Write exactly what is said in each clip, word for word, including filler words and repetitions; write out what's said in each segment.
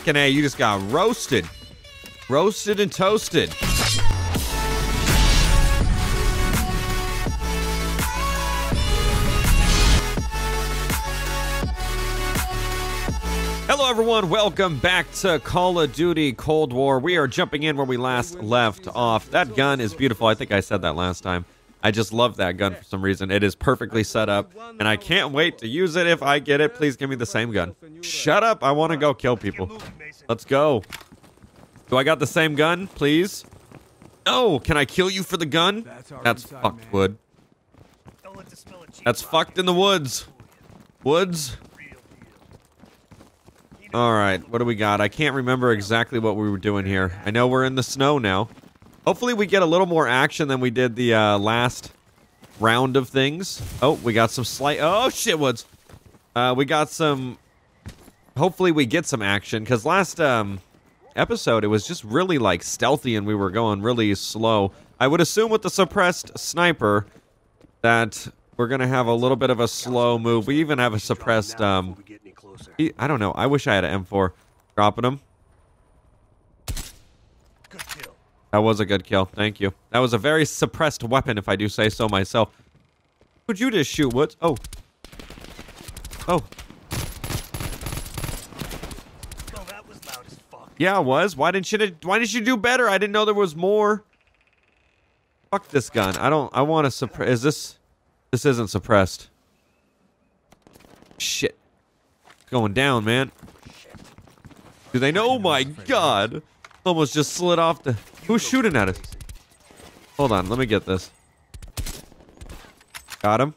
Fucking A, you just got roasted. Roasted and toasted. Hello everyone, welcome back to Call of Duty Cold War. We are jumping in where we last left off. That gun is beautiful. I think I said that last time. I just love that gun for some reason. It is perfectly set up, and I can't wait to use it if I get it. Please give me the same gun. Shut up. I want to go kill people. Let's go. Do I got the same gun, please? No. Can I kill you for the gun? That's fucked, Wood. That's fucked in the woods. Woods. All right. What do we got? I can't remember exactly what we were doing here. I know we're in the snow now. Hopefully we get a little more action than we did the uh, last round of things. Oh, we got some slight... Oh, shit, Woods. Uh, we got some... Hopefully we get some action, because last um, episode, it was just really, like, stealthy, and we were going really slow. I would assume with the suppressed sniper that we're going to have a little bit of a slow move. We even have a suppressed... Um, I don't know. I wish I had an M four. Dropping him. That was a good kill. Thank you. That was a very suppressed weapon, if I do say so myself. Could you just shoot, Woods? Oh. Oh. Oh, that was loud as fuck. Yeah, it was. Why didn't you why didn't you do better? I didn't know there was more. Fuck this gun. I don't I want to suppress. Is this this isn't suppressed. Shit. It's going down, man. Do they know? Oh my god. Almost just slid off the... Who's shooting at us? Hold on, let me get this. Got him.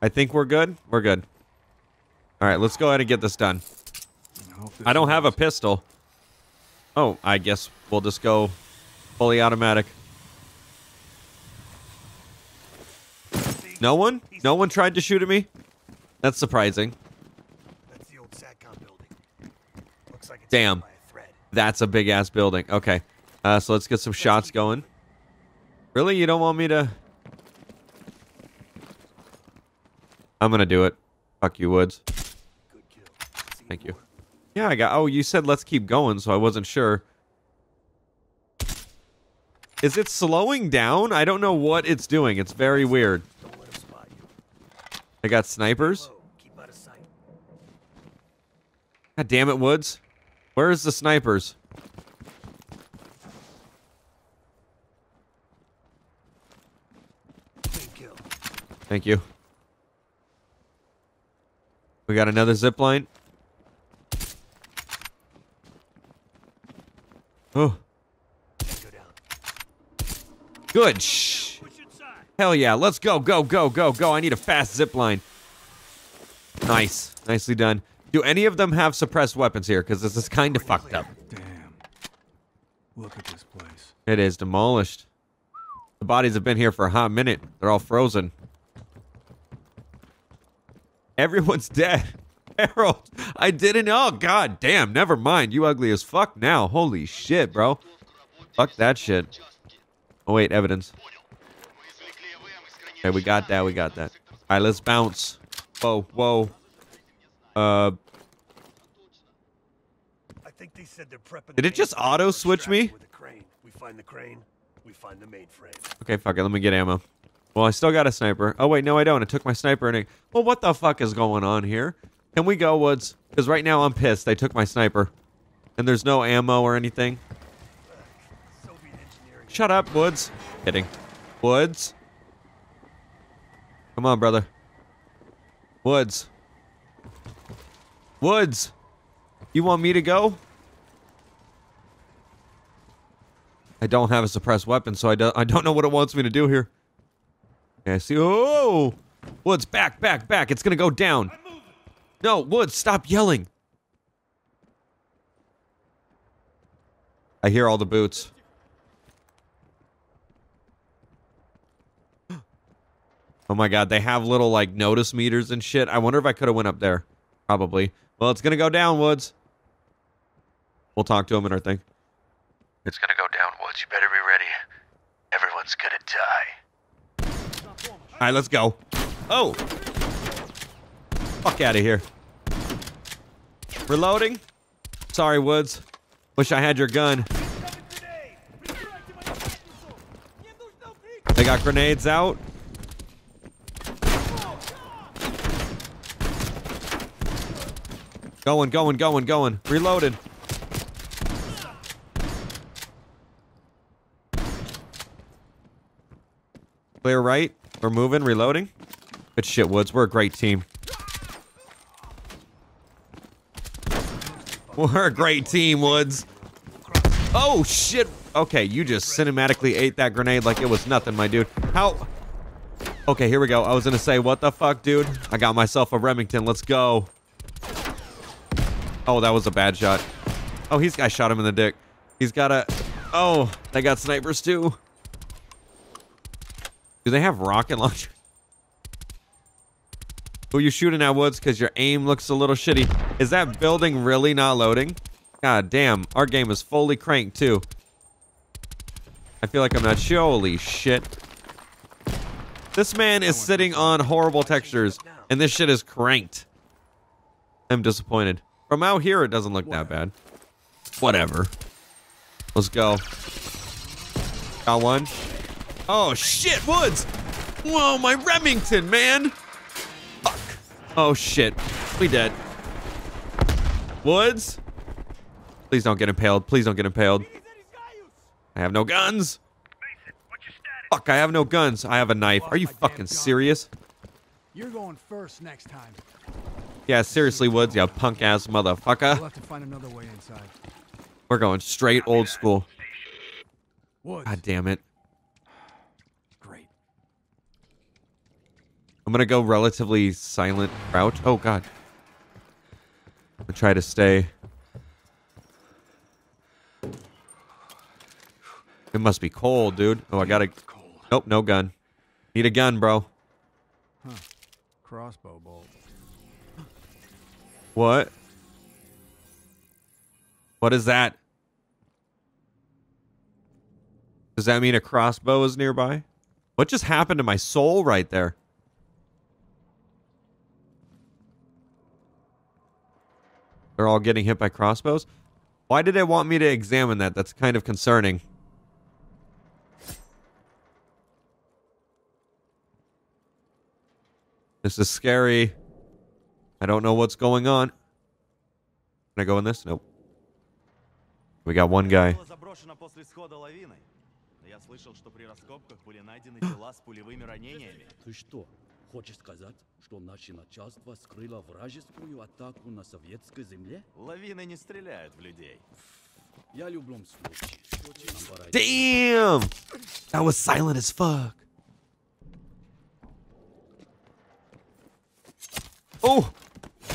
I think we're good. We're good. Alright, let's go ahead and get this done. I don't have a pistol. Oh, I guess we'll just go fully automatic. No one? No one tried to shoot at me? That's surprising. Damn, that's a big-ass building. Okay, uh, so let's get some shots going. Really? You don't want me to... I'm gonna do it. Fuck you, Woods. Thank you. Yeah, I got... Oh, you said let's keep going, so I wasn't sure. Is it slowing down? I don't know what it's doing. It's very weird. I got snipers. God damn it, Woods. Where is the snipers? Thank you. We got another zipline. Oh. Good shh. Hell yeah, let's go, go, go, go, go. I need a fast zipline. Nice. Nicely done. Do any of them have suppressed weapons here? Because this is kind of fucked up. Damn. Look at this place. It is demolished. The bodies have been here for a hot minute. They're all frozen. Everyone's dead. Harold, I didn't... Oh, god damn. Never mind. You ugly as fuck now. Holy shit, bro. Fuck that shit. Oh, wait. Evidence. Okay, we got that. We got that. All right, let's bounce. Whoa, whoa. Uh, I think they said they're prepping. Did it just auto switch me? We find the crane, we find the mainframe. Okay, fuck it. Let me get ammo. Well, I still got a sniper. Oh wait, no, I don't. I took my sniper and it. Well, what the fuck is going on here? Can we go, Woods? Because right now I'm pissed. They took my sniper, and there's no ammo or anything. Shut up, Woods. Kidding, Woods. Come on, brother. Woods. Woods, you want me to go? I don't have a suppressed weapon, so I, do, I don't know what it wants me to do here. Okay, I see. Oh! Woods, back, back, back. It's going to go down. No, Woods, stop yelling. I hear all the boots. Oh my god, they have little, like, notice meters and shit. I wonder if I could have went up there. Probably. Well, it's gonna go down, Woods. We'll talk to him in our thing. It's gonna go down, Woods. You better be ready. Everyone's gonna die. Alright, let's go. Oh! Fuck out of here. Reloading. Sorry, Woods. Wish I had your gun. They got grenades out. Going, going, going, going. Reloaded. Clear right. We're moving. Reloading. Good shit, Woods. We're a great team. We're a great team, Woods. Oh, shit. Okay, you just cinematically ate that grenade like it was nothing, my dude. How? Okay, here we go. I was gonna say, what the fuck, dude? I got myself a Remington. Let's go. Oh, that was a bad shot. Oh, he's, I shot him in the dick. He's got a... Oh, they got snipers too. Do they have rocket launcher? Who you shooting at, Woods? Because your aim looks a little shitty. Is that building really not loading? God damn, our game is fully cranked too. I feel like I'm not... Holy shit. This man is sitting on horrible textures, and this shit is cranked. I'm disappointed. From out here, it doesn't look that bad. Whatever. Let's go. Got one. Oh, shit, Woods! Whoa, my Remington, man! Fuck. Oh, shit. We dead. Woods? Please don't get impaled. Please don't get impaled. I have no guns. Fuck, I have no guns. I have a knife. Are you fucking serious? You're going first next time. Yeah, seriously, Woods, you punk ass motherfucker. We'll have to find another way inside. We're going straight old school. Woods. God damn it. Great. I'm gonna go relatively silent route. Oh god. I'm gonna try to stay. It must be cold, dude. Oh, I gotta... Nope, no gun. Need a gun, bro. Huh. Crossbow bolt. What? What is that? Does that mean a crossbow is nearby? What just happened to my soul right there? They're all getting hit by crossbows? Why did they want me to examine that? That's kind of concerning. This is scary. I don't know what's going on. Can I go in this? Nope. We got one guy. Damn! That was silent as fuck. Oh!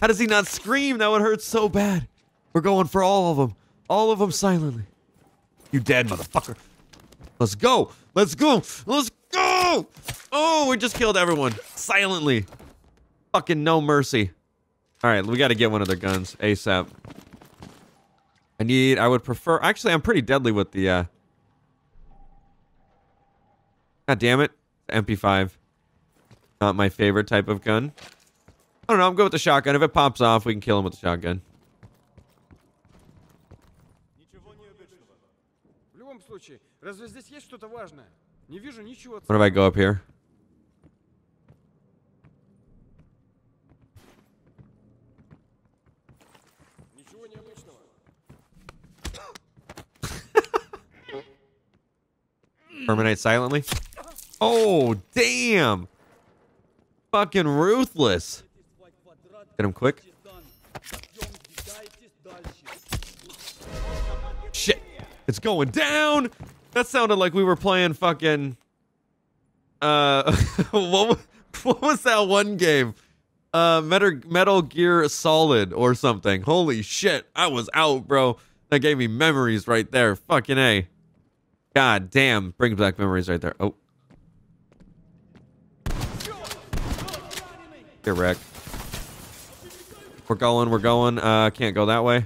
How does he not scream? That would hurt so bad. We're going for all of them. All of them silently. You dead, motherfucker. Let's go. Let's go. Let's go. Oh, we just killed everyone. Silently. Fucking no mercy. All right, we got to get one of their guns ASAP. I need... I would prefer... Actually, I'm pretty deadly with the... Uh... God damn it. The M P five. Not my favorite type of gun. I don't know, I'm good with the shotgun. If it pops off, we can kill him with the shotgun. What if I go up here? Terminate silently? Oh, damn! Fucking ruthless! Get him quick. Shit. It's going down. That sounded like we were playing fucking... Uh, what, what was that one game? Uh, Metal, Metal Gear Solid or something. Holy shit. I was out, bro. That gave me memories right there. Fucking A. God damn. Bring back memories right there. Oh. Get wrecked. We're going, we're going. Uh, can't go that way.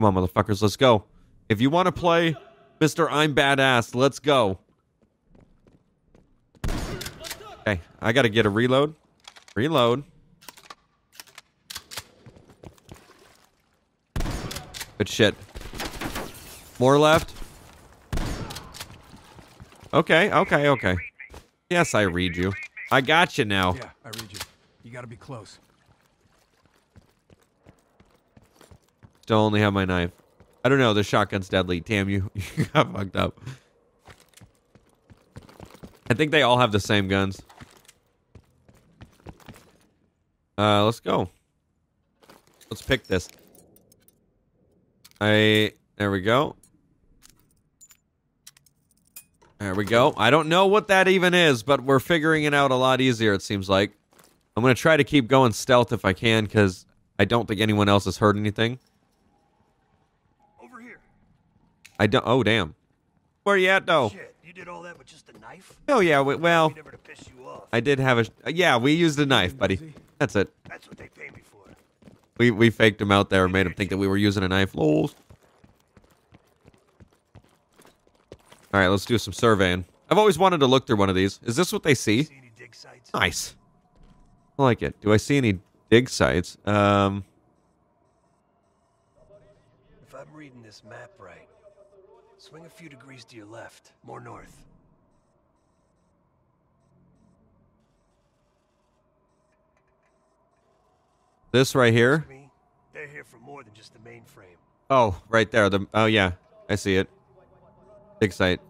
Come on, motherfuckers, let's go. If you want to play Mister I'm Badass, let's go. Okay, I gotta get a reload. Reload. Good shit. More left. Okay, okay, okay. Yes, I read you. I got you now. Yeah, I read you. You gotta be close. Still only have my knife. I don't know. The shotgun's deadly. Damn you. You got fucked up. I think they all have the same guns. Uh, let's go. Let's pick this. I... There we go. There we go. I don't know what that even is, but we're figuring it out a lot easier, it seems like. I'm going to try to keep going stealth if I can, because I don't think anyone else has heard anything. Over here. I don't... Oh, damn. Where you at, though? Shit, you did all that with just a knife? Oh, yeah. We, well, never to piss you off. I did have a... Yeah, we used a knife, buddy. That's it. That's what they pay me for. We, we faked him out there and made him think that we were using a knife. Lols. All right, let's do some surveying. I've always wanted to look through one of these. Is this what they see? See any dig sites? Nice. I like it. Do I see any dig sites? Um, if I'm reading this map right, swing a few degrees to your left, more north. This right here? They're here for more than just the mainframe. Oh, right there. The oh yeah, I see it. Dig site.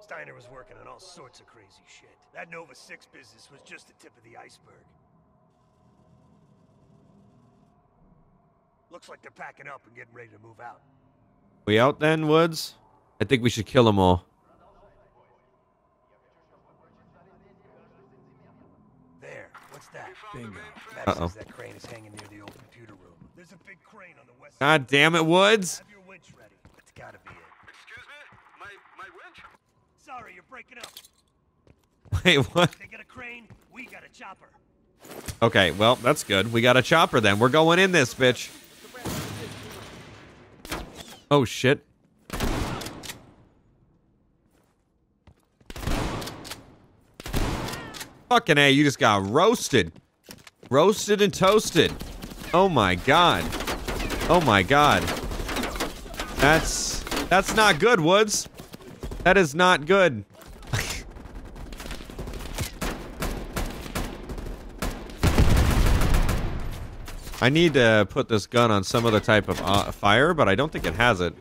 Steiner was working on all sorts of crazy shit. That Nova six business was just the tip of the iceberg. Looks like they're packing up and getting ready to move out. We out then, Woods? I think we should kill them all. There. What's that? Bingo. That says that crane is hanging near the old computer room. There's a big crane on the west side. God damn it, Woods! Have your winch ready. It's gotta be it. Sorry, you're breaking up. Wait, what? They got a crane, we got a chopper. Okay, well, that's good. We got a chopper then. We're going in this, bitch. Oh, shit. Fucking A, you just got roasted. Roasted and toasted. Oh, my God. Oh, my God. That's... That's not good, Woods. That is not good. I need to put this gun on some other type of uh, fire, but I don't think it has it.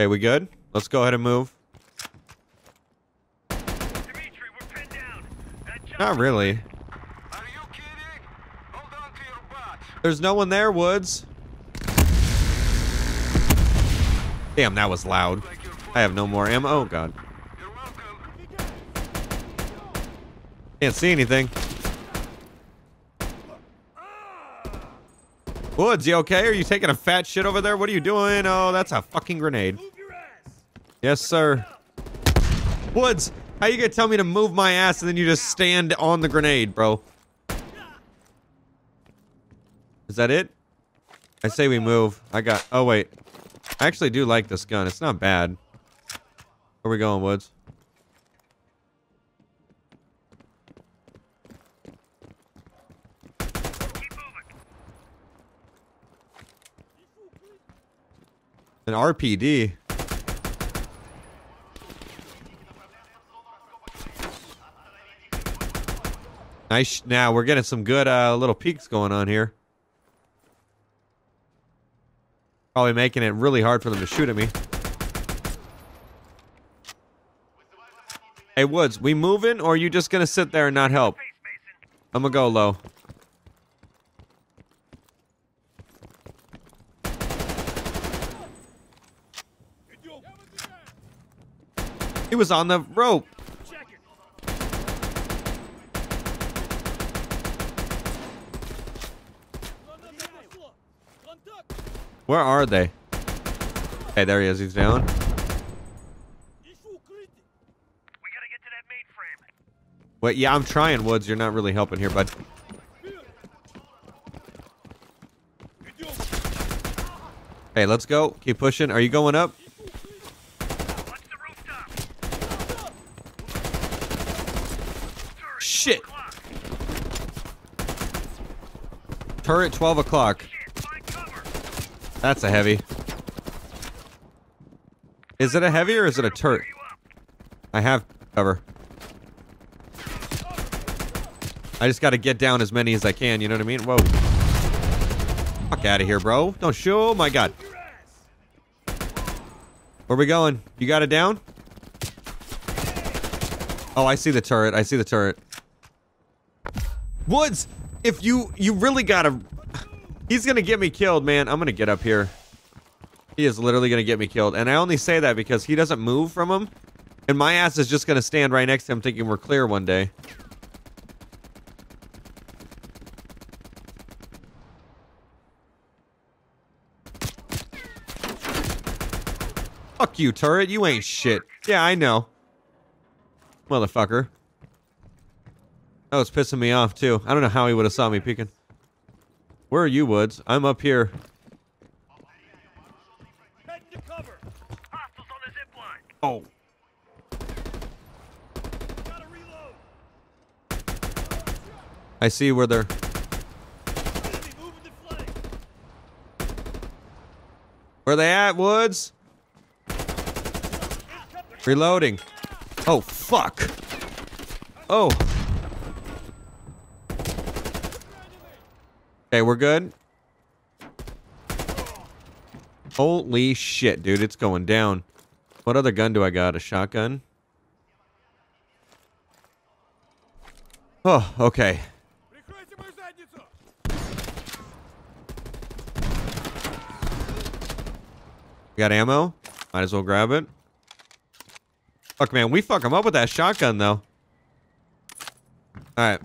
Okay, we good? Let's go ahead and move. Dimitri, we're pinned down. Not really. There's no one there, Woods. Damn, that was loud. I have no more ammo. Oh, God. Can't see anything. Woods, you okay? Are you taking a fat shit over there? What are you doing? Oh, that's a fucking grenade. Yes, sir. Woods, how you gonna tell me to move my ass and then you just stand on the grenade, bro? Is that it? I say we move. I got... Oh, wait. I actually do like this gun. It's not bad. Where are we going, Woods? Keep moving. An R P D. Nice. Now, we're getting some good uh, little peaks going on here. Probably making it really hard for them to shoot at me. Hey, Woods, we moving, or are you just gonna sit there and not help? I'm gonna go low. He was on the rope. Where are they? Hey, there he is. He's down. We gotta get to that mainframe. Wait, yeah, I'm trying, Woods. You're not really helping here, bud. Hey, let's go. Keep pushing. Are you going up? shit! Turret twelve o'clock. That's a heavy. Is it a heavy or is it a turret? I have cover. I just gotta get down as many as I can, you know what I mean? Whoa. Fuck out of here, bro. Don't shoot. Oh my god. Where we going? You got it down? Oh, I see the turret. I see the turret. Woods! If you... You really gotta... He's gonna get me killed, man. I'm gonna get up here. He is literally gonna get me killed. And I only say that because he doesn't move from him. And my ass is just gonna stand right next to him thinking we're clear one day. Fuck you, turret. You ain't shit. Yeah, I know. Motherfucker. That was pissing me off, too. I don't know how he would have saw me peeking. Where are you, Woods? I'm up here. Oh. I see where they're... Where they at, Woods? Reloading. Oh, fuck. Oh. Okay, we're good. Holy shit, dude. It's going down. What other gun do I got? A shotgun? Oh, okay. Got ammo? Might as well grab it. Fuck, man, we fuck him up with that shotgun, though. Alright.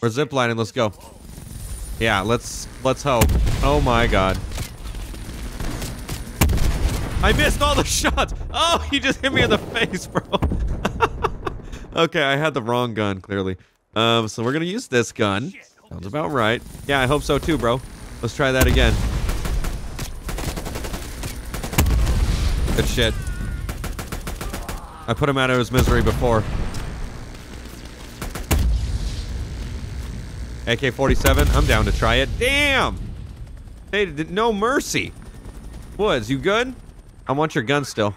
We're ziplining, let's go. Yeah, let's, let's hope. Oh my god. I missed all the shots! Oh, he just hit me in the face, bro. Okay, I had the wrong gun, clearly. Um, so we're gonna use this gun. Sounds about right. Yeah, I hope so too, bro. Let's try that again. Good shit. I put him out of his misery before. A K forty-seven, I'm down to try it. Damn! They did no mercy. Woods, you good? I want your gun still.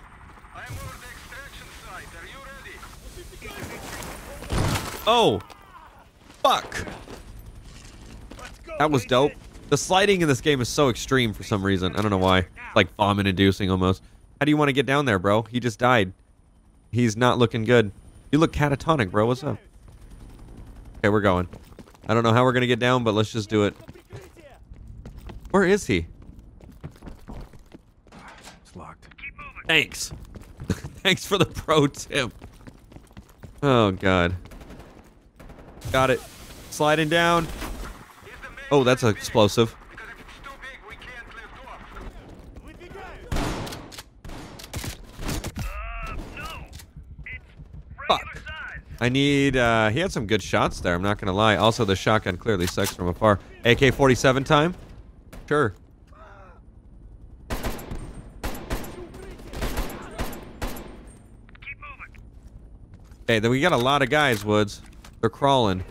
I am over the extraction site. Are you ready? Oh! Fuck! That was dope. The sliding in this game is so extreme for some reason. I don't know why. It's like vomit-inducing almost. How do you want to get down there, bro? He just died. He's not looking good. You look catatonic, bro. What's up? Okay, we're going. I don't know how we're going to get down, but let's just do it. Where is he? It's locked. Keep moving. Thanks. Thanks for the pro tip. Oh, God. Got it. Sliding down. Oh, that's an explosive. Fuck. I need, uh, he had some good shots there, I'm not gonna lie. Also, the shotgun clearly sucks from afar. A K forty-seven time? Sure. Keep moving. Hey, then we got a lot of guys, Woods. They're crawling.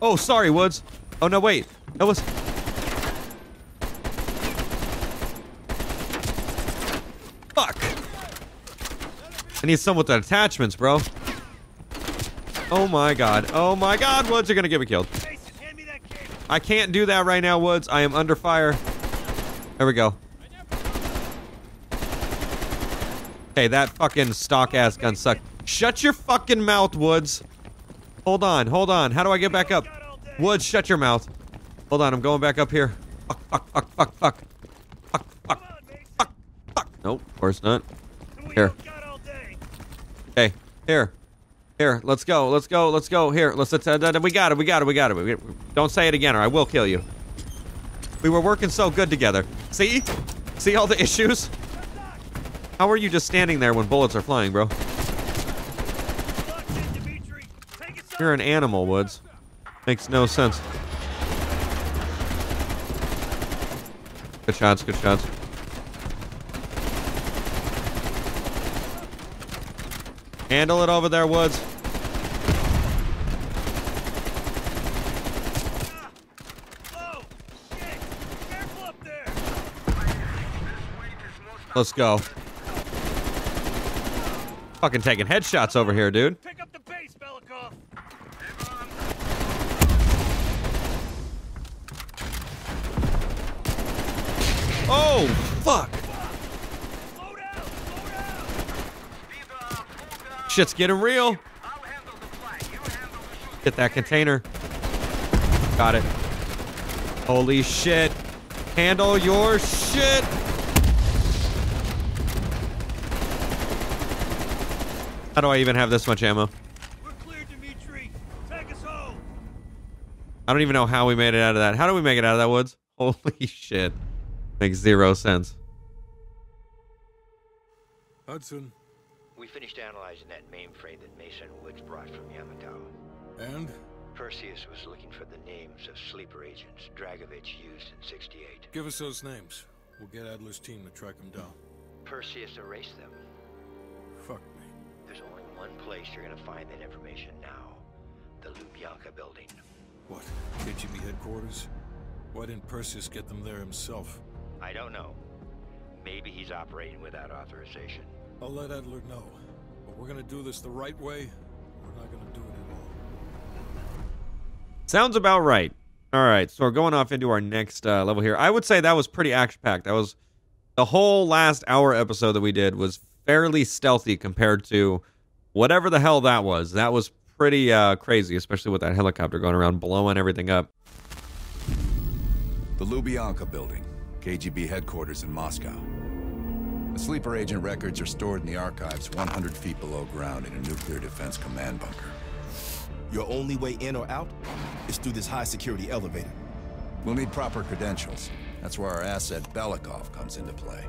Oh, sorry, Woods. Oh, no, wait. That was... Fuck. I need some with the attachments, bro. Oh, my God. Oh, my God. Woods, you're going to get me killed. I can't do that right now, Woods. I am under fire. There we go. Okay, that fucking stock-ass gun sucked. Shut your fucking mouth, Woods. Hold on, hold on. How do I get back up? Woods, shut your mouth. Hold on, I'm going back up here. Fuck, fuck, fuck, fuck, fuck. Fuck, fuck, fuck, fuck. Nope, of course not. Here. Okay, here. Here, let's go, let's go, let's go. Here, let's, let's, uh, we got it, we got it, we got it. We, we, don't say it again or I will kill you. We were working so good together. See? See all the issues? How are you just standing there when bullets are flying, bro? You're an animal, Woods. Makes no sense. Good shots, good shots. Handle it over there, Woods. Let's go. Fucking taking headshots over here, dude. Pick up the base, Belikov. Oh, fuck. Slow down, slow down. Shit's getting real. I'll handle the flag. You handle the shoot. Get that container. Got it. Holy shit. Handle your shit. How do I even have this much ammo? We're clear, Dimitri. Take us home. I don't even know how we made it out of that. How do we make it out of that, Woods? Holy shit. Makes zero sense. Hudson. We finished analyzing that mainframe that Mason Woods brought from Yamato. And? Perseus was looking for the names of sleeper agents Dragovich used in sixty-eight. Give us those names. We'll get Adler's team to track them down. Perseus erased them. Fuck. There's only one place you're gonna find that information now. The Lubyanka building. What? K G B headquarters? Why didn't Perseus get them there himself? I don't know. Maybe he's operating without authorization. I'll let Adler know. But we're gonna do this the right way, or we're not gonna do it at all. Sounds about right. Alright, so we're going off into our next uh, level here. I would say that was pretty action-packed. That was... The whole last hour episode that we did was fairly stealthy compared to whatever the hell that was. That was pretty uh, crazy, especially with that helicopter going around blowing everything up. The Lubyanka building, K G B headquarters in Moscow. The sleeper agent records are stored in the archives one hundred feet below ground in a nuclear defense command bunker. Your only way in or out is through this high security elevator. We'll need proper credentials. That's where our asset Belikov comes into play.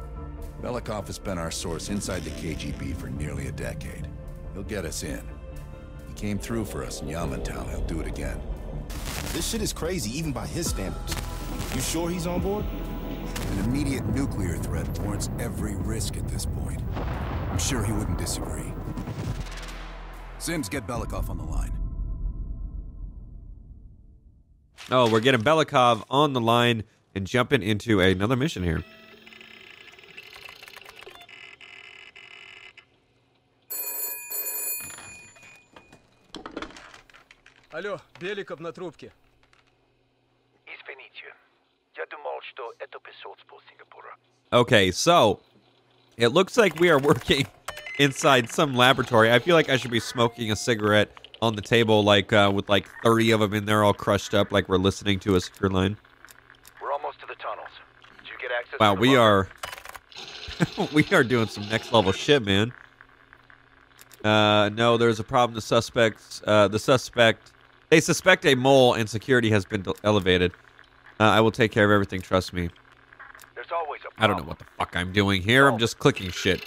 Belikov has been our source inside the K G B for nearly a decade. He'll get us in. He came through for us in Yamato. He'll do it again. This shit is crazy, even by his standards. You sure he's on board? An immediate nuclear threat warrants every risk at this point. I'm sure he wouldn't disagree. Sims, get Belikov on the line. Oh, we're getting Belikov on the line and jumping into another mission here. Алло, Беликов на трубке. Извините, я думал, что это посольство Сингапура. Okay, so it looks like we are working inside some laboratory. I feel like I should be smoking a cigarette on the table, like uh, with like thirty of them in there, all crushed up, like we're listening to a secure line. We're almost to the tunnels. Did you get access? Wow, to the we are we are doing some next level shit, man. Uh, no, there's a problem. The suspects, uh, the suspect. They suspect a mole, and security has been elevated. Uh, I will take care of everything, trust me. There's always a problem. I don't know what the fuck I'm doing here. Oh. I'm just clicking shit.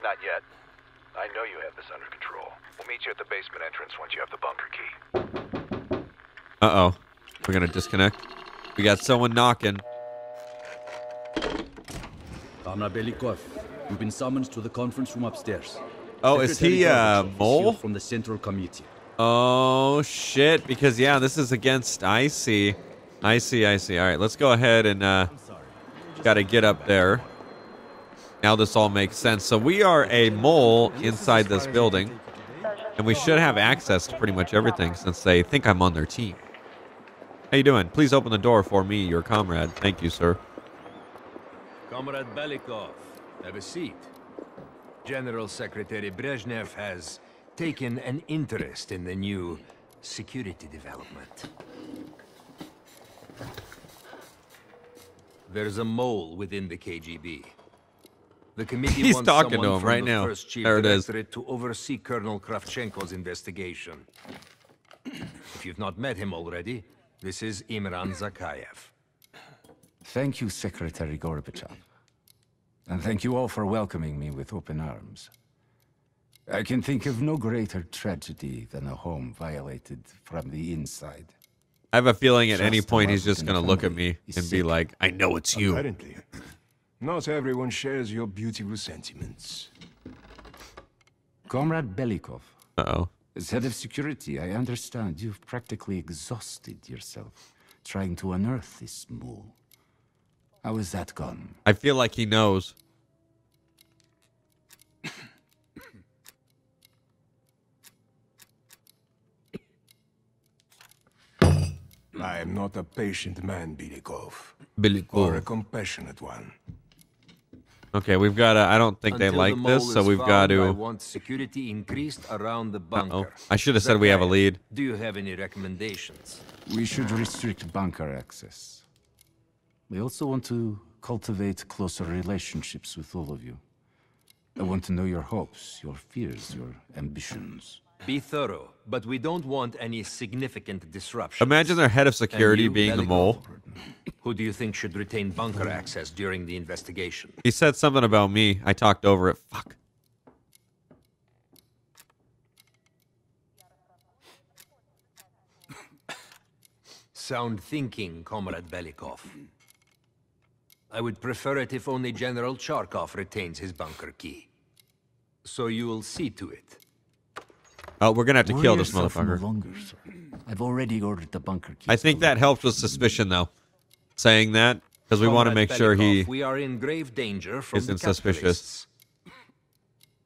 Not yet. I know you have this under control. We'll meet you at the basement entrance once you have the bunker key. Uh-oh. We're gonna disconnect. We got someone knocking. Comrade Belikov. You've been summoned to the conference room upstairs. Oh, is he a mole? From the Central Committee. Oh, shit. Because, yeah, this is against... I see. I see, I see. All right, let's go ahead and... Uh, got to get up there. Now this all makes sense. So we are a mole inside this building. And we should have access to pretty much everything since they think I'm on their team. How you doing? Please open the door for me, your comrade. Thank you, sir. Comrade Belikov. Have a seat. General Secretary Brezhnev has taken an interest in the new security development. There's a mole within the K G B. The committee He's wants talking someone to him right the now. First chief there it is. To oversee Colonel Kravchenko's investigation. If you've not met him already, this is Imran Zakhaev. Thank you, Secretary Gorbachev. And thank you all for welcoming me with open arms. I can think of no greater tragedy than a home violated from the inside. I have a feeling at just any point he's just going to look at me and sick. be like, I know it's you. Apparently, not everyone shares your beautiful sentiments. Comrade Belikov. Uh-oh. As head of security, I understand you've practically exhausted yourself trying to unearth this mole. How is that gone? I feel like he knows. I am not a patient man, Belikov. Belikov. Or a compassionate one. Okay, we've got to... I don't think Until they like the this, so we've found, got to... I want security increased around the bunker. Uh-oh. I should have said that we have a lead. Do you have any recommendations? We should restrict bunker access. We also want to cultivate closer relationships with all of you. I want to know your hopes, your fears, your ambitions. Be thorough, but we don't want any significant disruption. Imagine their head of security you, being Belikov, the mole. Who do you think should retain bunker access during the investigation? He said something about me. I talked over it. Fuck. Sound thinking, Comrade Belikov. I would prefer it if only General Charkov retains his bunker key. So you will see to it. Oh, we're gonna have to Warriors kill this motherfucker. Longer, I've already ordered the bunker key. I think that helps with suspicion, though. Saying that because we want to make Belikov, sure he we are in grave danger from isn't suspicious.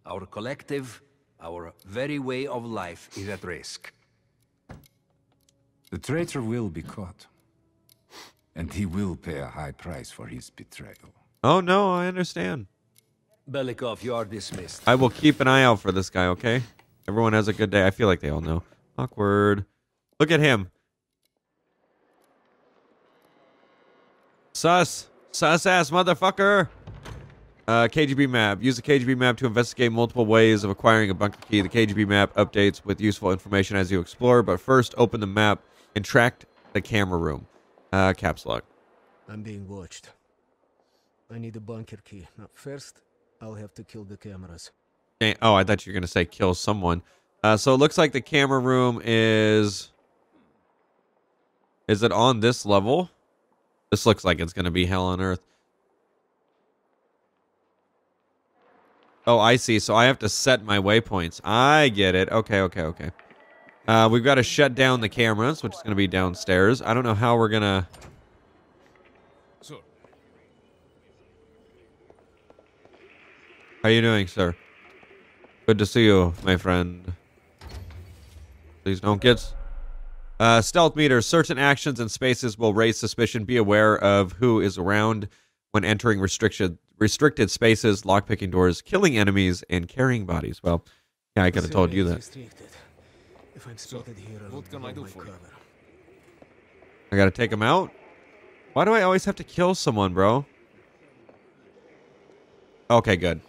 Our collective, our very way of life is at risk. The traitor will be caught, and he will pay a high price for his betrayal. Oh no, I understand. Belikov, you are dismissed. I will keep an eye out for this guy. Okay. Everyone has a good day. I feel like they all know. Awkward. Look at him. Sus. Sus ass motherfucker. Uh, K G B map. Use the K G B map to investigate multiple ways of acquiring a bunker key. The K G B map updates with useful information as you explore, but first open the map and track the camera room. Uh, caps lock. I'm being watched. I need a bunker key. First, I'll have to kill the cameras. Oh, I thought you were going to say kill someone. Uh, so it looks like the camera room is... Is it on this level? This looks like it's going to be hell on earth. Oh, I see. So I have to set my waypoints. I get it. Okay, okay, okay. Uh, we've got to shut down the cameras, which is going to be downstairs. I don't know how we're going to... How are you doing, sir? Good to see you, my friend. Please don't get... Uh, stealth meter. Certain actions and spaces will raise suspicion. Be aware of who is around when entering restricted restricted spaces, lockpicking doors, killing enemies, and carrying bodies. Well, yeah, I could have told you that. If I'm spotted here, what can I do for you? I gotta take him out? Why do I always have to kill someone, bro? Okay, good.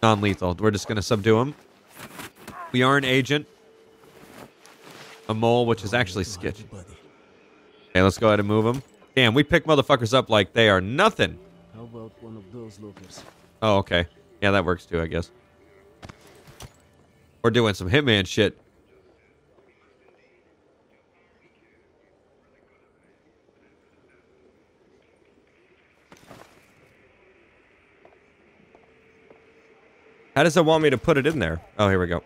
Non-lethal. We're just going to subdue him. We are an agent. A mole, which is actually Skitch. Okay, let's go ahead and move him. Damn, we pick motherfuckers up like they are nothing. How about one of those lookers? Oh, okay. Yeah, that works too, I guess. We're doing some Hitman shit. How does it want me to put it in there? Oh, here we go.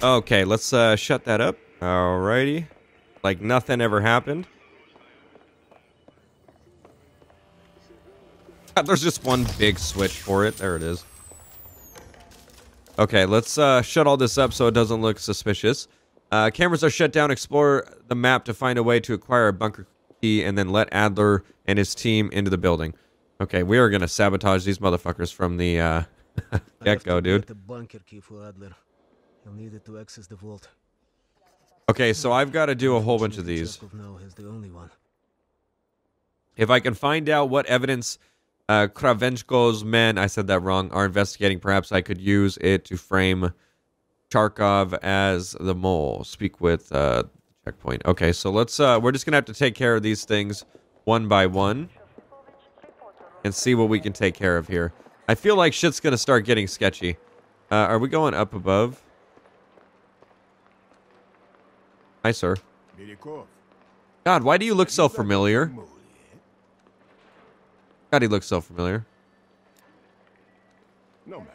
Okay, let's uh, shut that up. Alrighty. Like nothing ever happened. There's just one big switch for it. There it is. Okay, let's uh, shut all this up so it doesn't look suspicious. Uh, cameras are shut down. Explore the map to find a way to acquire a bunker key and then let Adler and his team into the building. Okay, we are gonna sabotage these motherfuckers from the uh, get-go, dude. The bunker key for Adler. He'll need it to access the vault. Okay, so I've got to do a whole bunch of these. If I can find out what evidence uh, Kravchenko's men—I said that wrong—are investigating, perhaps I could use it to frame Charkov as the mole. Speak with uh, Checkpoint. Okay, so let's, uh, we're just gonna have to take care of these things one by one and see what we can take care of here. I feel like shit's gonna start getting sketchy. Uh, are we going up above? Hi, sir. God, why do you look so familiar? God, he looks so familiar. No matter.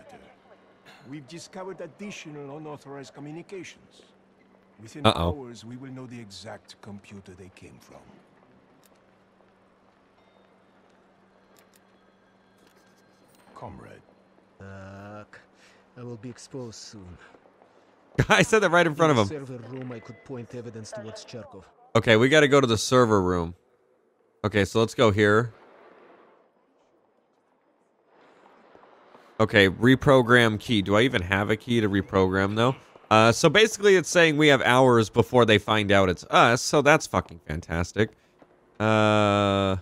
We've discovered additional unauthorized communications. Within Uh-oh. hours, we will know the exact computer they came from. Comrade. Uh, I will be exposed soon. I said that right in front of him. Server room, I could point evidence towards Charkov. Okay, we got to go to the server room. Okay, so let's go here. Okay, reprogram key. Do I even have a key to reprogram, though? Uh, so basically it's saying we have hours before they find out it's us, so that's fucking fantastic. Uh...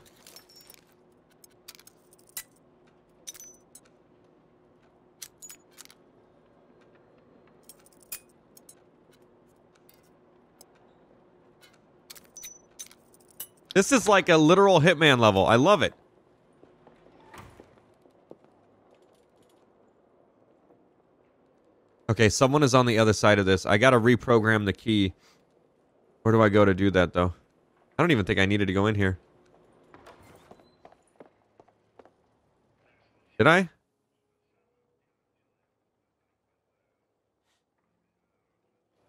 This is like a literal Hitman level. I love it. Okay, someone is on the other side of this. I gotta reprogram the key. Where do I go to do that, though? I don't even think I needed to go in here. Did I?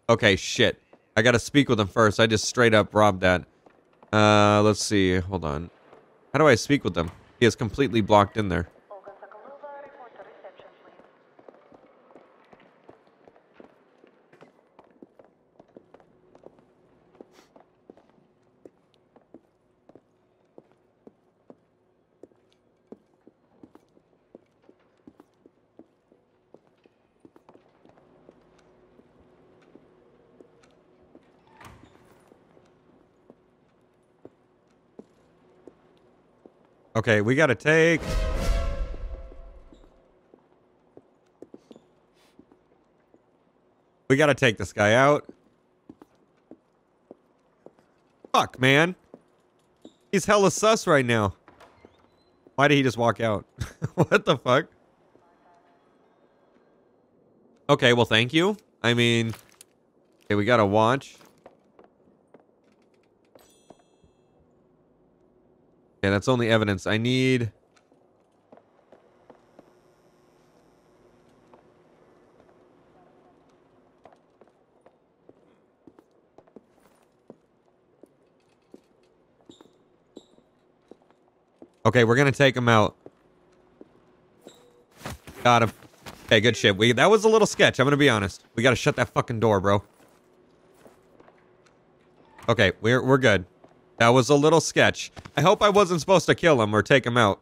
Okay, shit. I gotta speak with him first. I just straight up robbed that. Uh, let's see. Hold on. How do I speak with them? He is completely blocked in there. Okay, we gotta take... We gotta take this guy out. Fuck, man. He's hella sus right now. Why did he just walk out? What the fuck? Okay, well, thank you. I mean... Okay, we gotta watch. Yeah, that's only evidence. I need... Okay, we're gonna take him out. Got him. Okay, good shit. We that was a little sketch, I'm gonna be honest. We gotta shut that fucking door, bro. Okay, we're we're good. That was a little sketch. I hope I wasn't supposed to kill him or take him out.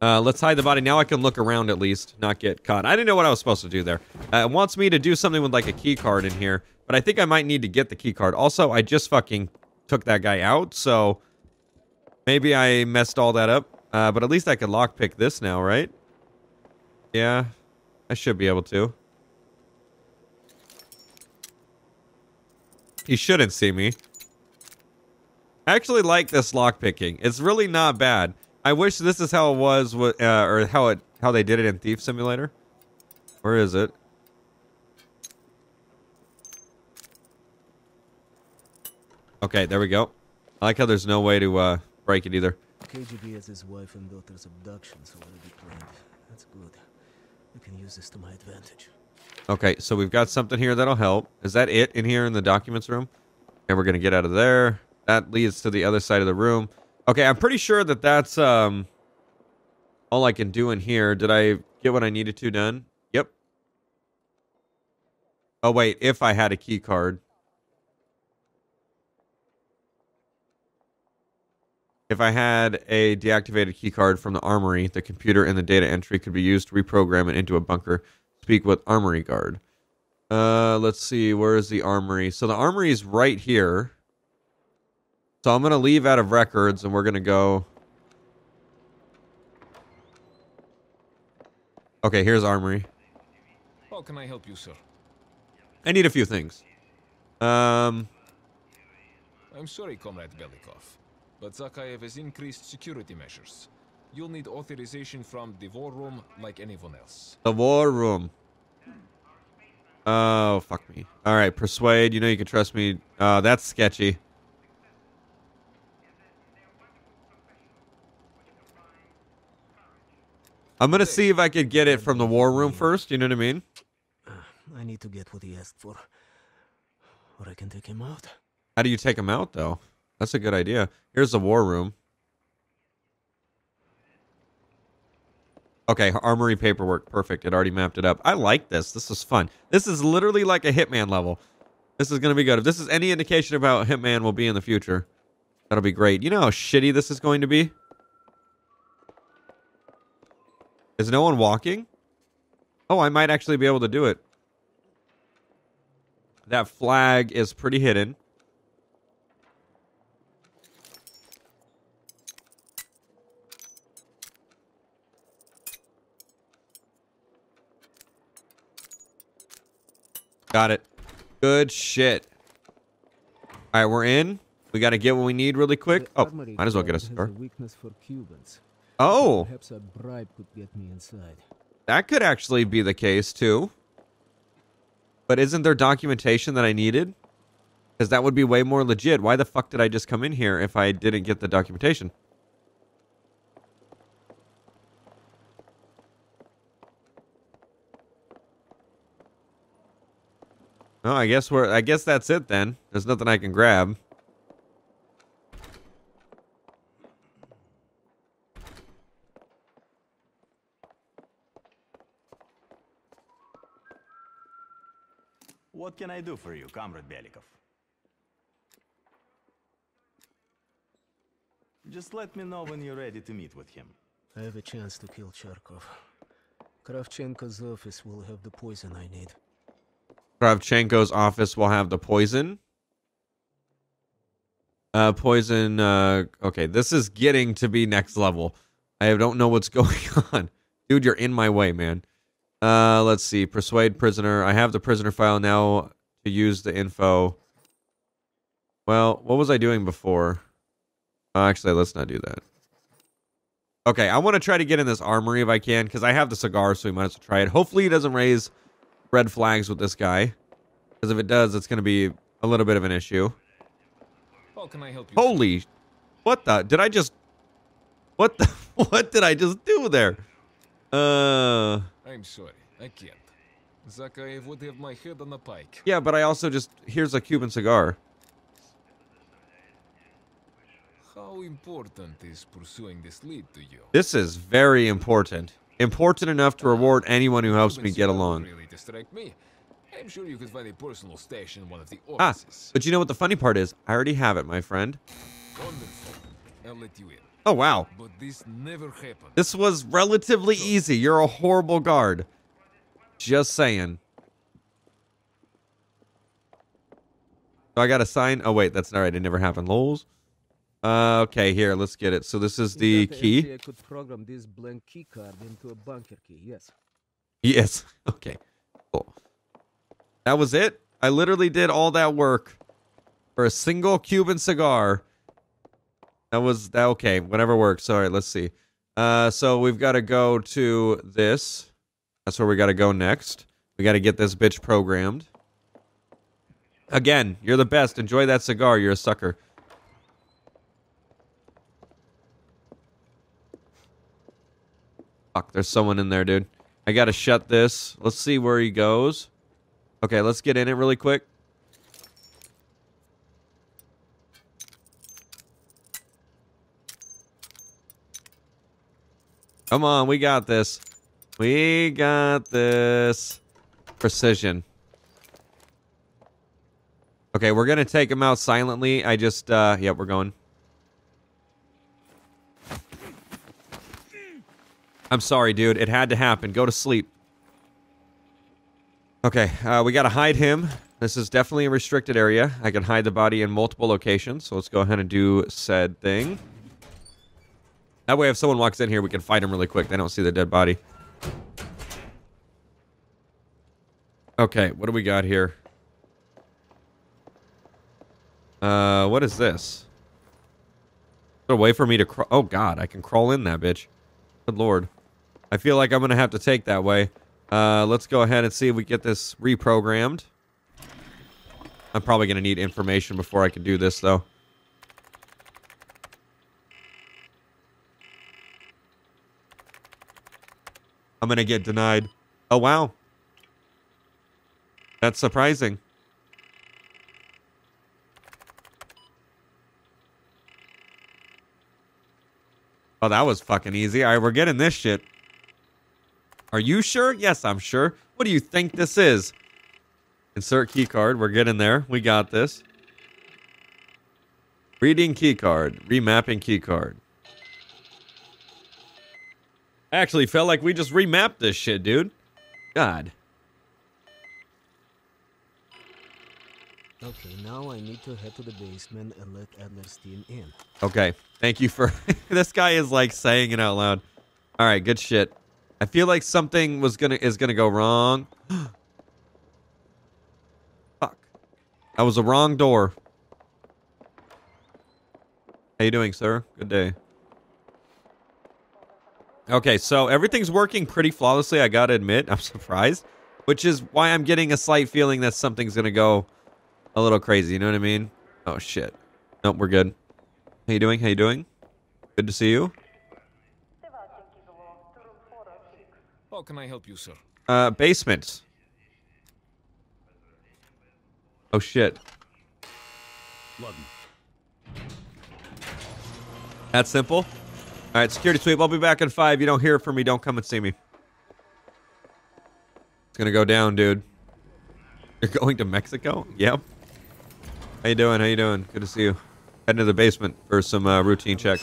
Uh, let's hide the body. Now I can look around at least, not get caught. I didn't know what I was supposed to do there. Uh, it wants me to do something with like a key card in here, but I think I might need to get the key card. Also, I just fucking took that guy out, so maybe I messed all that up. Uh, but at least I can lockpick this now, right? Yeah, I should be able to. He shouldn't see me. I actually like this lockpicking. It's really not bad. I wish this is how it was, uh, or how it how they did it in Thief Simulator. Where is it? Okay, there we go. I like how there's no way to uh, break it either. K G B has his wife and daughter's abductions already planned. That's good. I can use this to my advantage. Okay, so we've got something here that'll help. Is that it in here in the documents room? And we're gonna get out of there. That leads to the other side of the room. Okay, I'm pretty sure that that's um, all I can do in here. Did I get what I needed to done? Yep. Oh, wait, if I had a key card. If I had a deactivated key card from the armory, the computer and the data entry could be used to reprogram it into a bunker. Speak with armory guard. Uh, let's see, where is the armory? So the armory is right here. So I'm going to leave out of records, and we're going to go... Okay, here's armory. How can I help you, sir? I need a few things. Um. I'm sorry, Comrade Belikov, but Zakhaev has increased security measures. You'll need authorization from the war room like anyone else. The war room. Oh, fuck me. All right, persuade. You know you can trust me. Uh, that's sketchy. I'm going to see if I could get it from the war room first. You know what I mean? I need to get what he asked for. Or I can take him out. How do you take him out, though? That's a good idea. Here's the war room. Okay, armory paperwork. Perfect. It already mapped it up. I like this. This is fun. This is literally like a Hitman level. This is going to be good. If this is any indication about how Hitman will be in the future, that'll be great. You know how shitty this is going to be? Is no one walking? Oh, I might actually be able to do it. That flag is pretty hidden. Got it. Good shit. All right, we're in. We got to get what we need really quick. Oh, might as well get a star. Oh. Perhaps a bribe could get me inside. That could actually be the case, too. But isn't there documentation that I needed? Because that would be way more legit. Why the fuck did I just come in here if I didn't get the documentation? Oh, I guess we're I guess that's it then. There's nothing I can grab. What can I do for you, Comrade Belikov? Just let me know when you're ready to meet with him. I have a chance to kill Charkov. Kravchenko's office will have the poison I need. Kravchenko's office will have the poison. Uh, poison. Uh, okay, this is getting to be next level. I don't know what's going on. Dude, you're in my way, man. Uh, let's see. Persuade prisoner. I have the prisoner file now to use the info. Well, what was I doing before? Uh, actually, let's not do that. Okay, I want to try to get in this armory if I can, because I have the cigar, so we might as well try it. Hopefully he doesn't raise red flags with this guy, because if it does, it's going to be a little bit of an issue. Oh, can I help you? Holy, what the? Did I just? What the? What did I just do there? Uh. I'm sorry, I can't. Zakhaev would have my head on a pike. Yeah, but I also just here's a Cuban cigar. How important is pursuing this lead to you? This is very important. Important enough to reward anyone who helps me get along. Really distract me. I'm sure you could find a personal stash in one of the offices. Ah, but you know what the funny part is? I already have it, my friend. Wonderful. I'll let you in. Oh, wow. But this never happened. This was relatively easy. You're a horrible guard. Just saying. So I got a sign. Oh, wait, that's not right. It never happened. Lols. Uh, okay, here, let's get it. So this is the key. I could program this blank key card into a bunker key. Yes. Yes. Okay. Cool. That was it. I literally did all that work for a single Cuban cigar. That was that. Okay, whatever works. All right, let's see. Uh, so we've got to go to this. That's where we got to go next. We got to get this bitch programmed. Again, you're the best. Enjoy that cigar. You're a sucker. There's someone in there, dude. I gotta shut this. Let's see where he goes. Okay, let's get in it really quick. Come on, we got this. We got this. Precision. Okay, we're gonna take him out silently. I just, uh, yep, yeah, we're going. I'm sorry, dude. It had to happen. Go to sleep. Okay, uh, we gotta hide him. This is definitely a restricted area. I can hide the body in multiple locations, so let's go ahead and do said thing. That way, if someone walks in here, we can fight him really quick. They don't see the dead body. Okay, what do we got here? Uh, what is this? Is there a way for me to crawl? Oh, God, I can crawl in that bitch. Good Lord. I feel like I'm going to have to take that way. Uh, let's go ahead and see if we get this reprogrammed. I'm probably going to need information before I can do this, though. I'm going to get denied. Oh, wow. That's surprising. Oh, that was fucking easy. All right, we're getting this shit. Are you sure? Yes, I'm sure. What do you think this is? Insert key card. We're getting there. We got this. Reading key card. Remapping key card. I actually felt like we just remapped this shit, dude. God. Okay, now I need to head to the basement and let Adler's team in. Okay, thank you for... This guy is, like, saying it out loud. All right, good shit. I feel like something was gonna is gonna go wrong. Fuck. That was the wrong door. How you doing, sir? Good day. Okay, so everything's working pretty flawlessly, I gotta admit. I'm surprised. Which is why I'm getting a slight feeling that something's gonna go... a little crazy, you know what I mean? Oh shit. Nope, we're good. How you doing? How you doing? Good to see you. How can I help you, sir? Uh, basement. Oh shit. That's simple. Alright, security sweep. I'll be back in five. You don't hear from me, don't come and see me. It's gonna go down, dude. You're going to Mexico? Yep. How you doing? How you doing? Good to see you. Heading to the basement for some uh, routine check.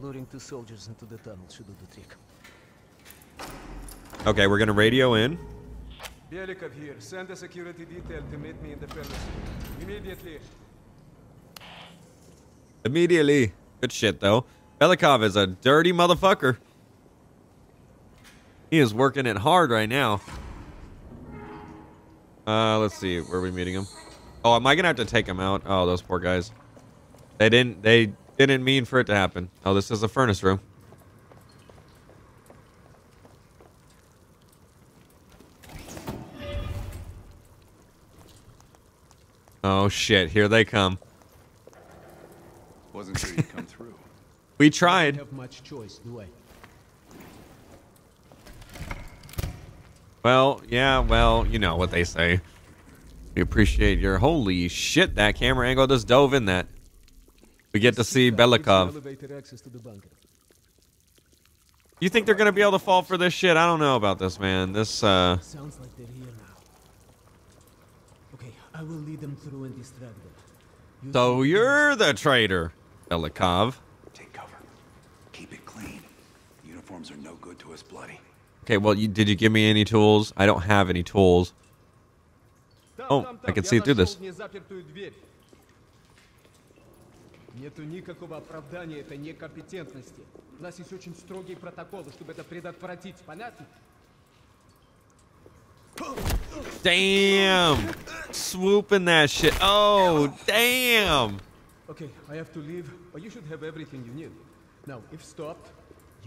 Loading two soldiers into the tunnel should do the trick. Okay, we're gonna radio in. Belikov here. Send a security detail to meet me in the palace immediately. Immediately. Good shit though. Belikov is a dirty motherfucker. He is working it hard right now. Uh, let's see. Where are we meeting him? Oh, am I gonna have to take him out? Oh, those poor guys. They didn't. They didn't mean for it to happen. Oh, this is the furnace room. Oh shit! Here they come. Wasn't sure you'd come through. We tried. Don't have much choice, do I? Well, yeah, well, you know what they say. We appreciate your... Holy shit, that camera angle just dove in that. We get to see Belikov. You think they're going to be able to fall for this shit? I don't know about this, man. This, uh... Sounds like they're here now. Okay, I will lead them through and distract them. So you're the traitor, Belikov. Take cover. Keep it clean. Uniforms are no good to us bloody. Okay, well, you, did you give me any tools? I don't have any tools. Oh, I can see through this. Damn! Swooping that shit. Oh, damn! Okay, I have to leave, but you should have everything you need. Now, if stopped,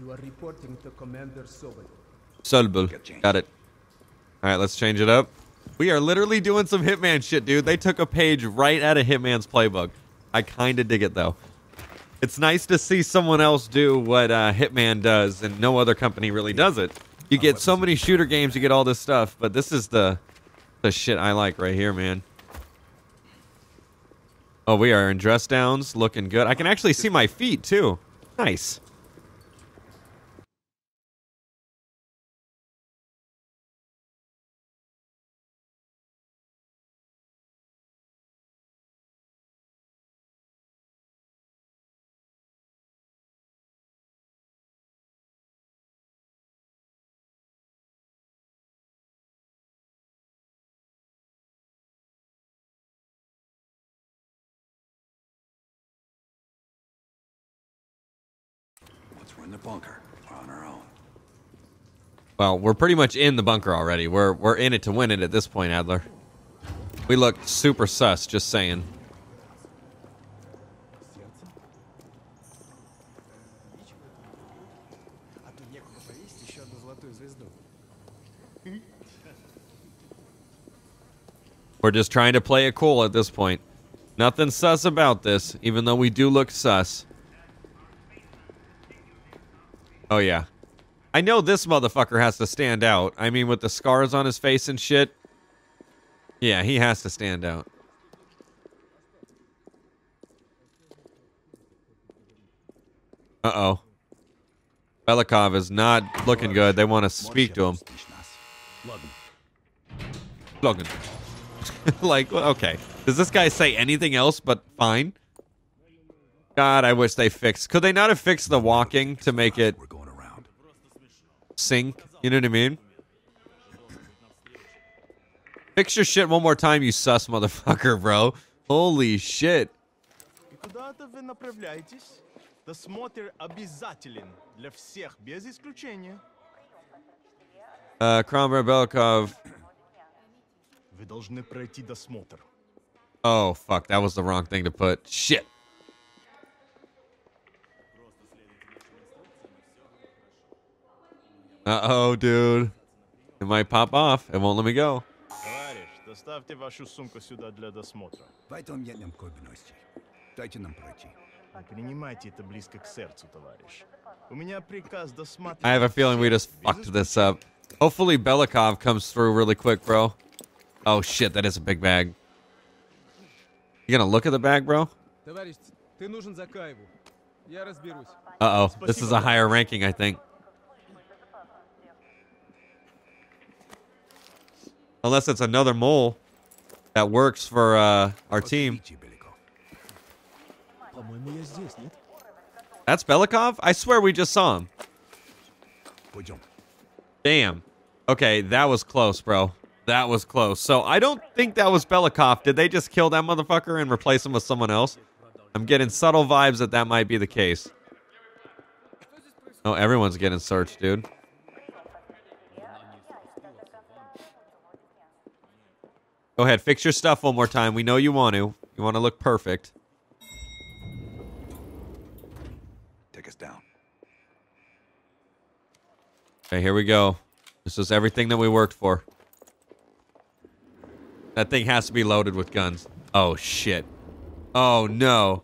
you are reporting to Commander Sobel. Sobel. Got it. Alright, let's change it up. We are literally doing some Hitman shit, dude. They took a page right out of Hitman's playbook. I kinda dig it, though. It's nice to see someone else do what uh, Hitman does, and no other company really does it. You get so many shooter games, you get all this stuff, but this is the, the shit I like right here, man. Oh, we are in dress downs, looking good. I can actually see my feet, too. Nice. We're in the bunker. We're on our own. Well, we're pretty much in the bunker already. We're we're in it to win it at this point, Adler. We looked super sus, just saying. We're just trying to play it cool at this point. Nothing sus about this, even though we do look sus. Oh, yeah. I know this motherfucker has to stand out. I mean, with the scars on his face and shit. Yeah, he has to stand out. Uh-oh. Belikov is not looking good. They want to speak to him. Logan. Like, okay. Does this guy say anything else but fine? God, I wish they fixed. Could they not have fixed the walking to make it sync? You know what I mean? Fix your shit one more time, you sus motherfucker, bro. Holy shit. Uh, Kromber, Belikov. Oh, fuck. That was the wrong thing to put. Shit. Uh-oh, dude. It might pop off. It won't let me go. I have a feeling we just fucked this up. Hopefully Belikov comes through really quick, bro. Oh shit, that is a big bag. You gonna look at the bag, bro? Uh-oh, this is a higher ranking, I think. Unless it's another mole that works for uh, our team. That's Belikov? I swear we just saw him. Damn. Okay, that was close, bro. That was close. So I don't think that was Belikov. Did they just kill that motherfucker and replace him with someone else? I'm getting subtle vibes that that might be the case. Oh, everyone's getting searched, dude. Go ahead, fix your stuff one more time. We know you want to. You want to look perfect. Take us down. Okay, here we go. This is everything that we worked for. That thing has to be loaded with guns. Oh shit. Oh no.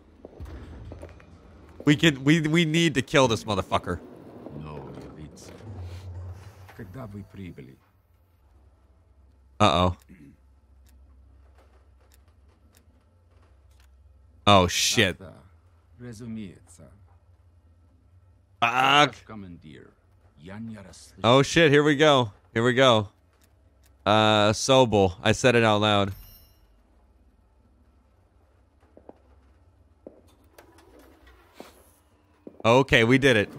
We can we we need to kill this motherfucker. Uh-oh. Oh shit. Fuck. Oh shit, here we go. Here we go. Uh, Sobel. I said it out loud. Okay, we did it.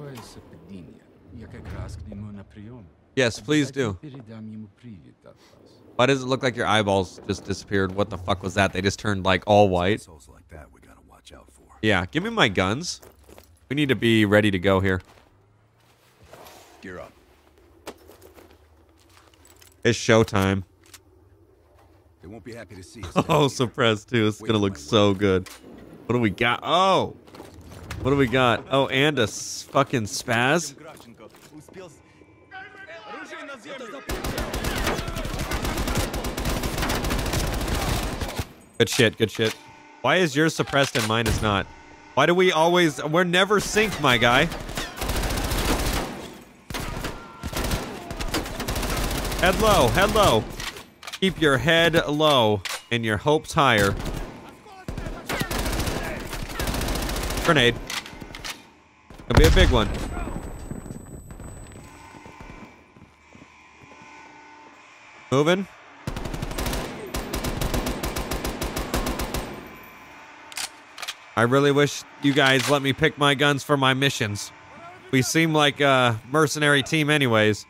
Yes, please do. Why does it look like your eyeballs just disappeared? What the fuck was that? They just turned like all white. Yeah, give me my guns. We need to be ready to go here. Gear up. It's showtime. They won't be happy to see us. Oh, suppressed too. It's gonna look so good. What do we got? Oh, what do we got? Oh, and a fucking spaz. Good shit. Good shit. Why is yours suppressed and mine is not? Why do we always? We're never synced, my guy. Head low, head low. Keep your head low and your hopes higher. Grenade. It'll be a big one. Moving. I really wish you guys let me pick my guns for my missions. We seem like a mercenary team anyways.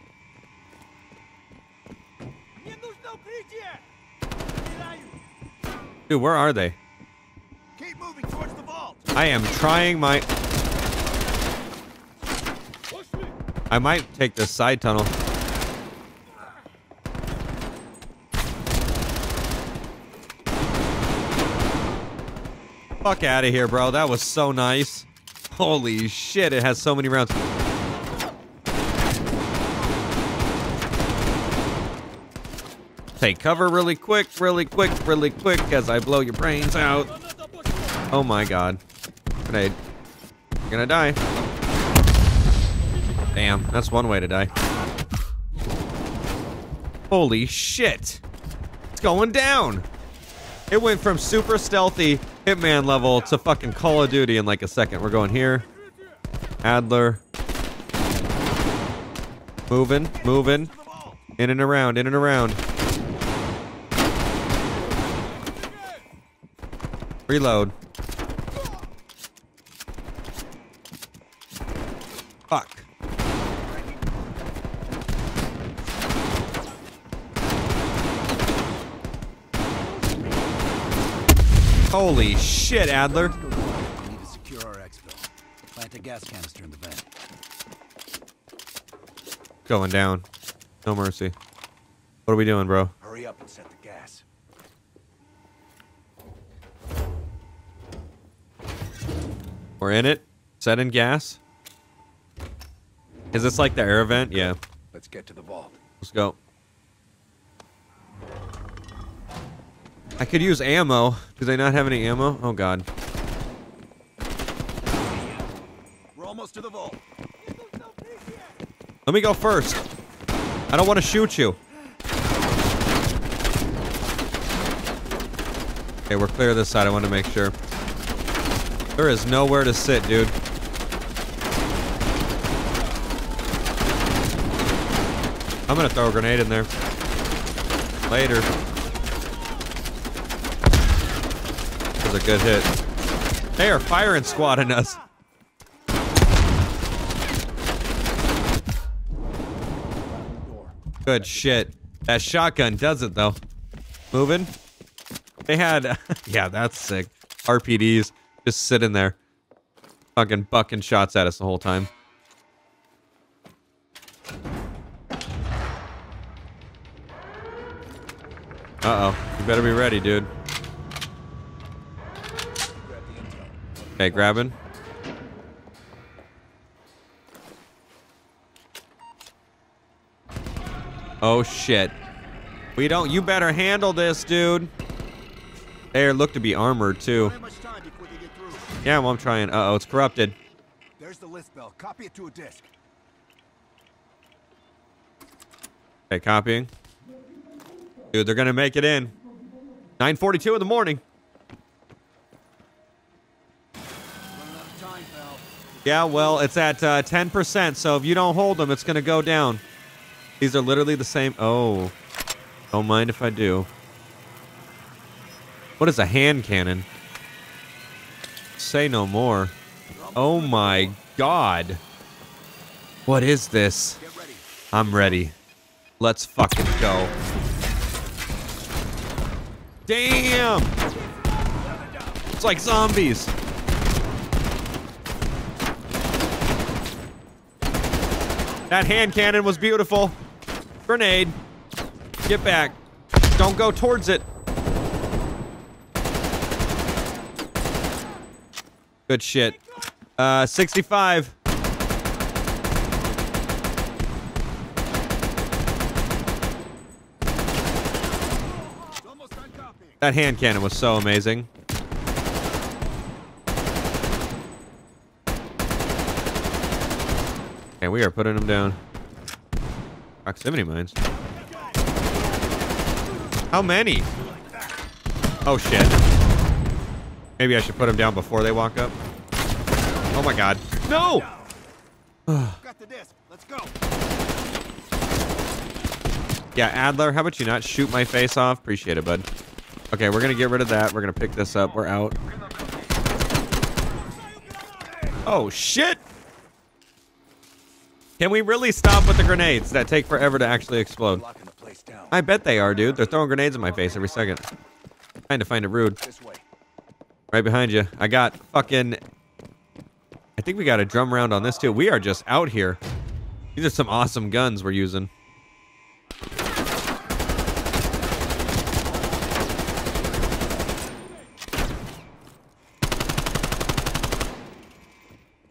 Dude, where are they? Keep moving towards the vault. I am trying my... I might take this side tunnel. Fuck out of here, bro. That was so nice. Holy shit, it has so many rounds. Take cover really quick, really quick, really quick as I blow your brains out. Oh my god. Grenade. You're gonna die. Damn, that's one way to die. Holy shit. It's going down. It went from super stealthy Hitman level to fucking Call of Duty in like a second. We're going here. Adler. Moving, moving. In and around, in and around. Reload. Fuck. Holy shit, Adler. We need to secure our expo. Plant a gas canister in the van. Going down. No mercy. What are we doing, bro? Hurry up and set the gas. We're in it. Set in gas. Is this like the air vent? Yeah. Let's get to the vault. Let's go. I could use ammo. Do they not have any ammo? Oh god. We're almost to the vault. Let me go first. I don't want to shoot you. Okay, we're clear of this side. I want to make sure. There is nowhere to sit, dude. I'm gonna throw a grenade in there. Later. That was a good hit. They are firing squatting us. Good shit. That shotgun does it, though. Moving. They had... yeah, that's sick. R P Ds. Just sitting there, fucking bucking shots at us the whole time. Uh-oh. You better be ready, dude. Okay, grabbing. Oh, shit. We don't... You better handle this, dude. They look to be armored, too. Yeah, well, I'm trying. Uh-oh, it's corrupted. There's the list bell. Copy it to a disk. Okay, copying. Dude, they're gonna make it in. nine forty-two in the morning. Time, yeah, well, it's at uh, ten percent, so if you don't hold them, it's gonna go down. These are literally the same. Oh. Don't mind if I do. What is a hand cannon? Say no more. Oh my god. What is this? I'm ready. Let's fucking go. Damn! It's like zombies. That hand cannon was beautiful. Grenade. Get back. Don't go towards it. Good shit. Uh, sixty-five. That hand cannon was so amazing. Okay, we are putting them down. Proximity mines. How many? Oh shit. Maybe I should put them down before they walk up. Oh my god. No! Got the disc. Let's go. Yeah, Adler, how about you not shoot my face off? Appreciate it, bud. Okay, we're gonna get rid of that. We're gonna pick this up. We're out. Oh, shit! Can we really stop with the grenades that take forever to actually explode? I bet they are, dude. They're throwing grenades in my face every second. Trying to find it rude. Right behind you. I got fucking... I think we got a drum round on this, too. We are just out here. These are some awesome guns we're using.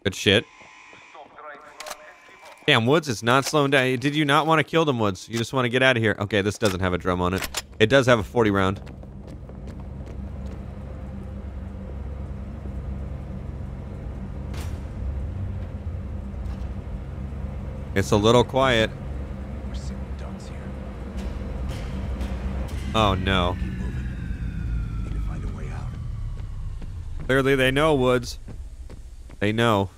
Good shit. Damn, Woods, it's not slowing down. Did you not want to kill them, Woods? You just want to get out of here. Okay, this doesn't have a drum on it. It does have a forty round. It's a little quiet. We're sitting ducks here. Oh no. Keep moving. Need to find a way out. Clearly they know, Woods. They know.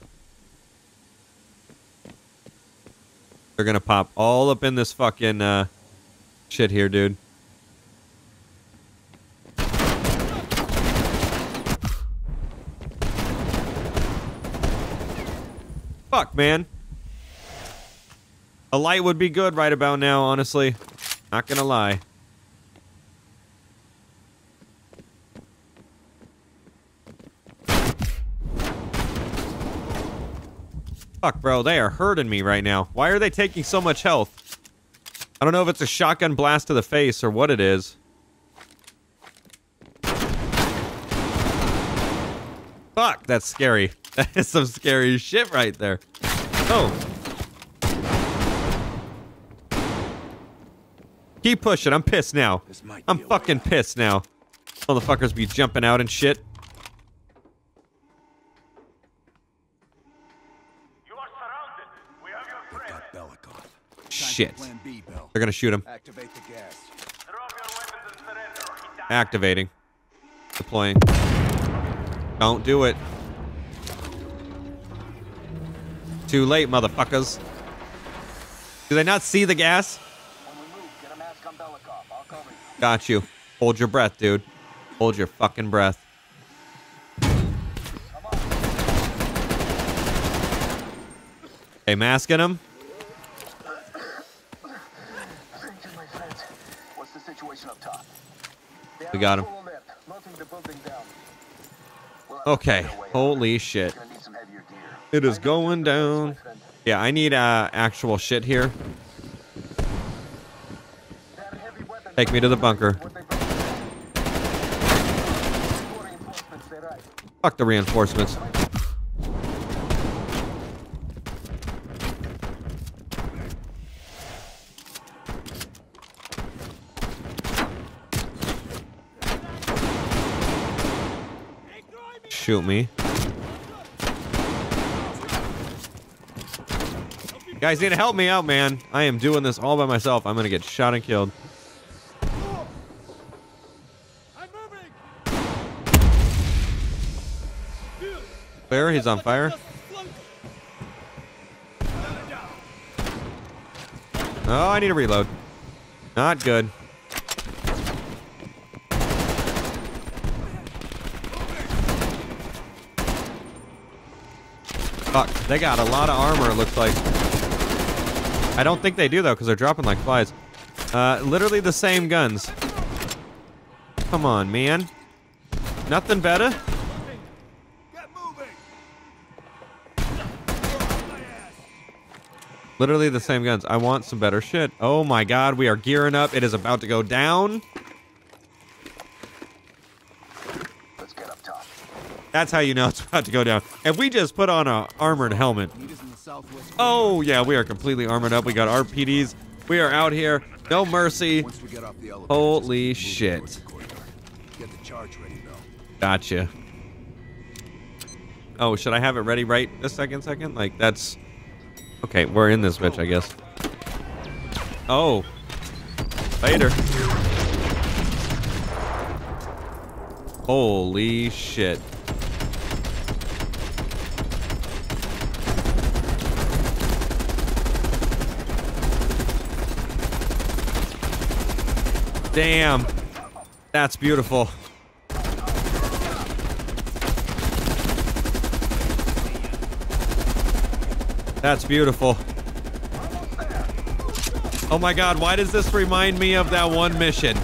They're gonna pop all up in this fucking uh shit here, dude. Fuck, man. A light would be good right about now, honestly. Not gonna lie. Fuck, bro, they are hurting me right now. Why are they taking so much health? I don't know if it's a shotgun blast to the face or what it is. Fuck, that's scary. That is some scary shit right there. Oh. Keep pushing. I'm pissed now. I'm fucking pissed now. Motherfuckers be jumping out and shit. You are surrounded. We have your friend. Belikov. Shit. They're gonna shoot him. Activate the gas. Throw your weapons and surrender. Activating. Deploying. Don't do it. Too late, motherfuckers. Do they not see the gas? Got you. Hold your breath, dude. Hold your fucking breath. Hey, masking him. What's the situation up top? We got him. Okay. Holy shit. It is going down. Yeah, I need uh, actual shit here. Take me to the bunker. Fuck the reinforcements. Shoot me. You guys need to help me out, man. I am doing this all by myself. I'm gonna get shot and killed. He's on fire. Oh, I need a reload. Not good. Fuck, they got a lot of armor, it looks like. I don't think they do, though, because they're dropping like flies. Uh, literally the same guns. Come on, man. Nothing better? Literally the same guns. I want some better shit. Oh my god, we are gearing up. It is about to go down. Let's get up top. That's how you know it's about to go down. If we just put on a armored helmet. Oh yeah, we are completely armored up. We got R P Ds. We are out here. No mercy. Holy shit. Gotcha. Oh, should I have it ready right this second second? Like that's... Okay, we're in this bitch, I guess. Oh. Later. Holy shit. Damn. That's beautiful. That's beautiful. Oh my god, why does this remind me of that one mission?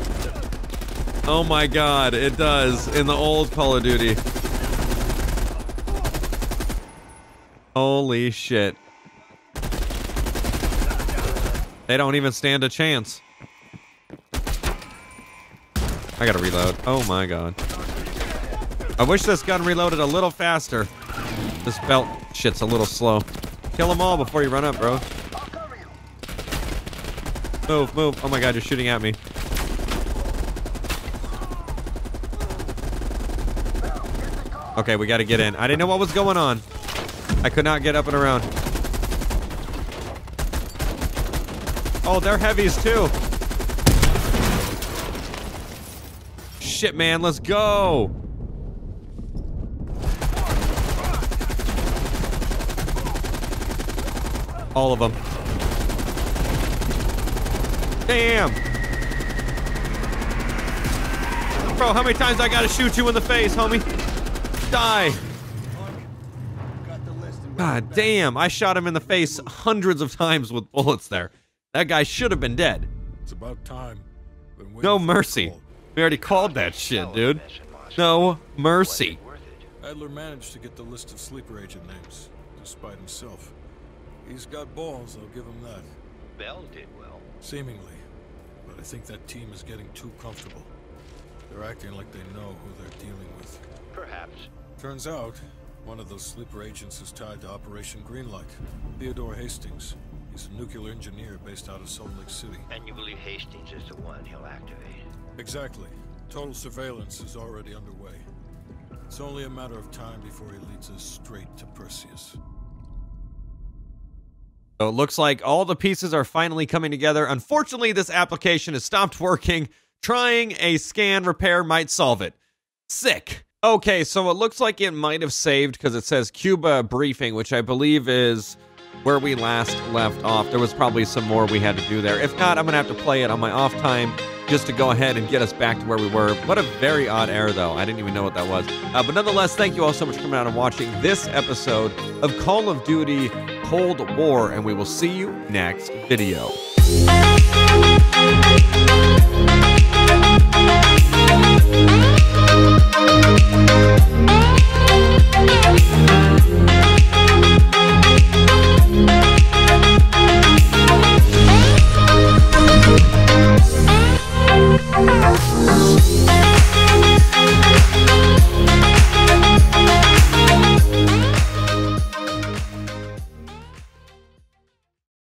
Oh my god, it does, in the old Call of Duty. Holy shit. They don't even stand a chance. I gotta reload. Oh my god. I wish this gun reloaded a little faster. This belt... shit's a little slow. Kill them all before you run up, bro. Move, move. Oh my god, you're shooting at me. Okay, we gotta get in. I didn't know what was going on. I could not get up and around. Oh, they're heavies too. Shit, man, let's go. All of them. Damn. Bro, how many times I gotta shoot you in the face, homie? Die. God damn, I shot him in the face hundreds of times with bullets there. That guy should have been dead. It's about time. No mercy. We already called that shit, dude. No mercy. Adler managed to get the list of sleeper agent names, despite himself. He's got balls, I'll give him that. Bell did well. Seemingly. But I think that team is getting too comfortable. They're acting like they know who they're dealing with. Perhaps. Turns out, one of those sleeper agents is tied to Operation Greenlight. Theodore Hastings. He's a nuclear engineer based out of Salt Lake City. And you believe Hastings is the one he'll activate? Exactly. Total surveillance is already underway. It's only a matter of time before he leads us straight to Perseus. So it looks like all the pieces are finally coming together. Unfortunately, this application has stopped working. Trying a scan repair might solve it. Sick. Okay, so it looks like it might have saved because it says Cuba briefing, which I believe is where we last left off. There was probably some more we had to do there. If not, I'm going to have to play it on my off time just to go ahead and get us back to where we were. What a very odd error, though. I didn't even know what that was. Uh, but nonetheless, thank you all so much for coming out and watching this episode of Call of Duty Cold War, and we will see you next video.